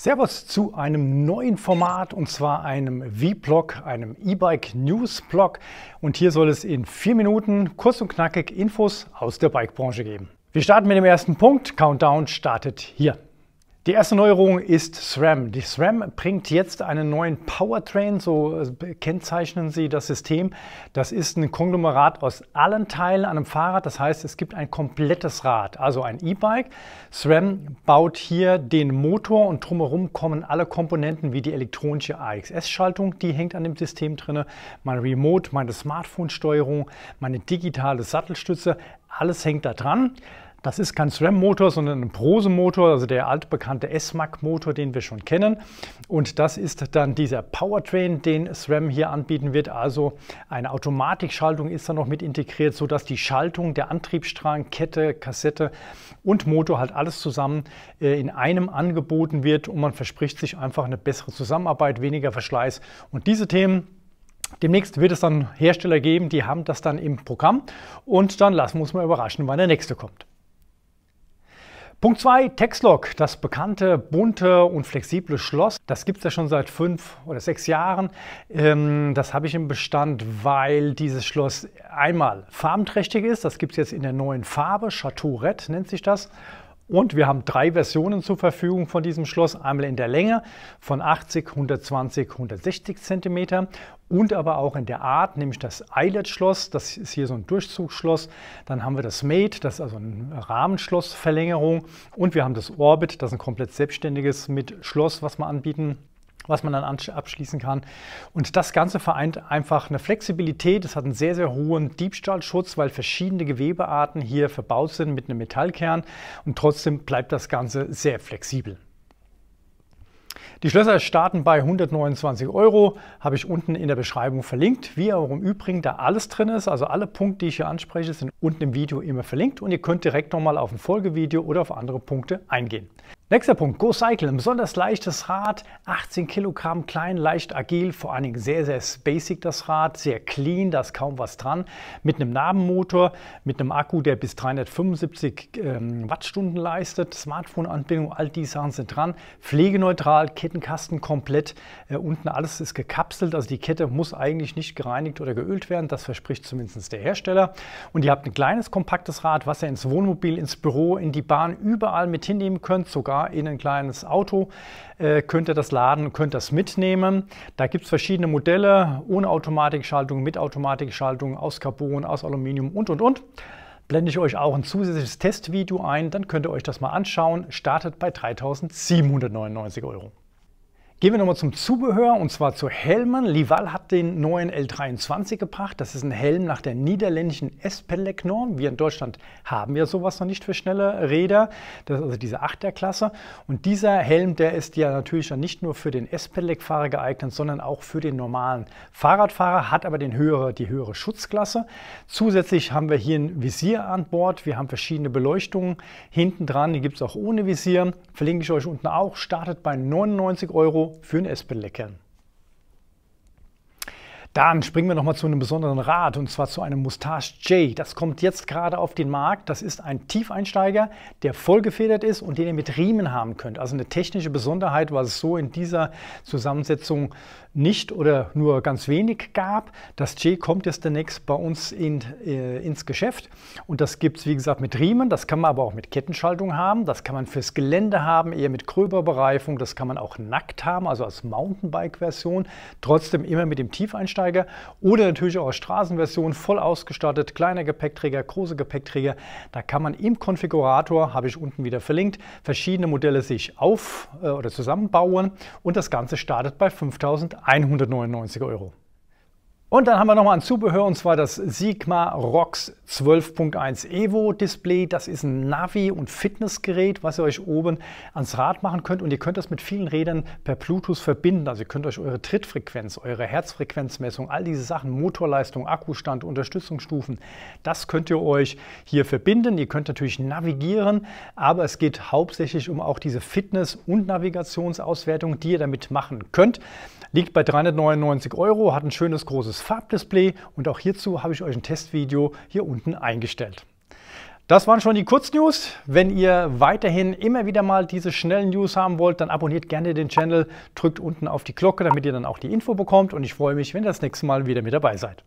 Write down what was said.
Servus zu einem neuen Format, und zwar einem V-Blog, einem E-Bike-News-Blog. Und hier soll es in 4 Minuten kurz und knackig Infos aus der Bike-Branche geben. Wir starten mit dem ersten Punkt. Countdown startet hier. Die erste Neuerung ist SRAM. Die SRAM bringt jetzt einen neuen Powertrain, so kennzeichnen sie das System. Das ist ein Konglomerat aus allen Teilen an einem Fahrrad, das heißt, es gibt ein komplettes Rad, also ein E-Bike. SRAM baut hier den Motor und drumherum kommen alle Komponenten, wie die elektronische AXS-Schaltung, die hängt an dem System drin, mein Remote, meine Smartphone-Steuerung, meine digitale Sattelstütze, alles hängt da dran. Das ist kein SRAM-Motor, sondern ein Brose-Motor, also der altbekannte S-MAC-Motor, den wir schon kennen. Und das ist dann dieser Powertrain, den SRAM hier anbieten wird. Also eine Automatikschaltung ist da noch mit integriert, sodass die Schaltung, der Antriebsstrang, Kette, Kassette und Motor halt alles zusammen in einem angeboten wird. Und man verspricht sich einfach eine bessere Zusammenarbeit, weniger Verschleiß und diese Themen. Demnächst wird es dann Hersteller geben, die haben das dann im Programm. Und dann lassen wir uns mal überraschen, wann der nächste kommt. Punkt 2, Texlock, das bekannte, bunte und flexible Schloss. Das gibt es ja schon seit 5 oder 6 Jahren. Das habe ich im Bestand, weil dieses Schloss einmal farbenträchtig ist. Das gibt es jetzt in der neuen Farbe, Chateau Red nennt sich das. Und wir haben 3 Versionen zur Verfügung von diesem Schloss. Einmal in der Länge von 80, 120, 160 cm und aber auch in der Art, nämlich das Eilert-Schloss. Das ist hier so ein Durchzugsschloss. Dann haben wir das Made, das ist also eine Rahmenschlossverlängerung. Und wir haben das Orbit, das ist ein komplett selbstständiges mit Schloss, was wir anbieten, was man dann abschließen kann. Und das Ganze vereint einfach eine Flexibilität. Es hat einen sehr, sehr hohen Diebstahlschutz, weil verschiedene Gewebearten hier verbaut sind mit einem Metallkern. Und trotzdem bleibt das Ganze sehr flexibel. Die Schlösser starten bei 129 €, habe ich unten in der Beschreibung verlinkt. Wie auch im Übrigen, da alles drin ist, also alle Punkte, die ich hier anspreche, sind unten im Video immer verlinkt und ihr könnt direkt nochmal auf ein Folgevideo oder auf andere Punkte eingehen. Nächster Punkt, GoCycle, ein besonders leichtes Rad, 18 Kilogramm, klein, leicht, agil, vor allen Dingen sehr, sehr basic das Rad, sehr clean, da ist kaum was dran, mit einem Nabenmotor, mit einem Akku, der bis 375 Wattstunden leistet, Smartphone-Anbindung, all die Sachen sind dran, pflegeneutral, Kettenkasten komplett, unten alles ist gekapselt, also die Kette muss eigentlich nicht gereinigt oder geölt werden, das verspricht zumindest der Hersteller. Und ihr habt ein kleines, kompaktes Rad, was ihr ins Wohnmobil, ins Büro, in die Bahn, überall mit hinnehmen könnt, sogar in ein kleines Auto könnt ihr das laden, könnt das mitnehmen. Da gibt es verschiedene Modelle, ohne Automatikschaltung, mit Automatikschaltung, aus Carbon, aus Aluminium und. Blende ich euch auch ein zusätzliches Testvideo ein, dann könnt ihr euch das mal anschauen. Startet bei 3.799 €. Gehen wir nochmal zum Zubehör, und zwar zu Helmen. Livall hat den neuen L23 gebracht. Das ist ein Helm nach der niederländischen S-Pedelec-Norm. Wir in Deutschland haben ja sowas noch nicht für schnelle Räder. Das ist also diese 8er-Klasse. Und dieser Helm, der ist ja natürlich dann nicht nur für den S-Pedelec-Fahrer geeignet, sondern auch für den normalen Fahrradfahrer, hat aber die höhere Schutzklasse. Zusätzlich haben wir hier ein Visier an Bord. Wir haben verschiedene Beleuchtungen hinten dran. Die gibt es auch ohne Visier. Verlinke ich euch unten auch. Startet bei 99 € für einen S-Pedelec. Dann springen wir nochmal zu einem besonderen Rad, und zwar zu einem Moustache J. Das kommt jetzt gerade auf den Markt. Das ist ein Tiefeinsteiger, der vollgefedert ist und den ihr mit Riemen haben könnt. Also eine technische Besonderheit, was es so in dieser Zusammensetzung nicht oder nur ganz wenig gab. Das J kommt jetzt demnächst bei uns ins Geschäft. Und das gibt es, wie gesagt, mit Riemen. Das kann man aber auch mit Kettenschaltung haben. Das kann man fürs Gelände haben, eher mit gröberer Bereifung. Das kann man auch nackt haben, also als Mountainbike-Version. Trotzdem immer mit dem Tiefeinsteiger. Oder natürlich auch als Straßenversion, voll ausgestattet, kleiner Gepäckträger, große Gepäckträger. Da kann man im Konfigurator, habe ich unten wieder verlinkt, verschiedene Modelle sich auf- oder zusammenbauen. Und das Ganze startet bei 5.199 €. Und dann haben wir nochmal ein Zubehör, und zwar das Sigma ROX 12.1 EVO Display. Das ist ein Navi- und Fitnessgerät, was ihr euch oben ans Rad machen könnt. Und ihr könnt das mit vielen Rädern per Bluetooth verbinden. Also ihr könnt euch eure Trittfrequenz, eure Herzfrequenzmessung, all diese Sachen, Motorleistung, Akkustand, Unterstützungsstufen, das könnt ihr euch hier verbinden. Ihr könnt natürlich navigieren, aber es geht hauptsächlich um auch diese Fitness- und Navigationsauswertung, die ihr damit machen könnt. Liegt bei 399 €, hat ein schönes großes Farbdisplay, und auch hierzu habe ich euch ein Testvideo hier unten eingestellt. Das waren schon die Kurznews. Wenn ihr weiterhin immer wieder mal diese schnellen News haben wollt, dann abonniert gerne den Channel, drückt unten auf die Glocke, damit ihr dann auch die Info bekommt. Und ich freue mich, wenn ihr das nächste Mal wieder mit dabei seid.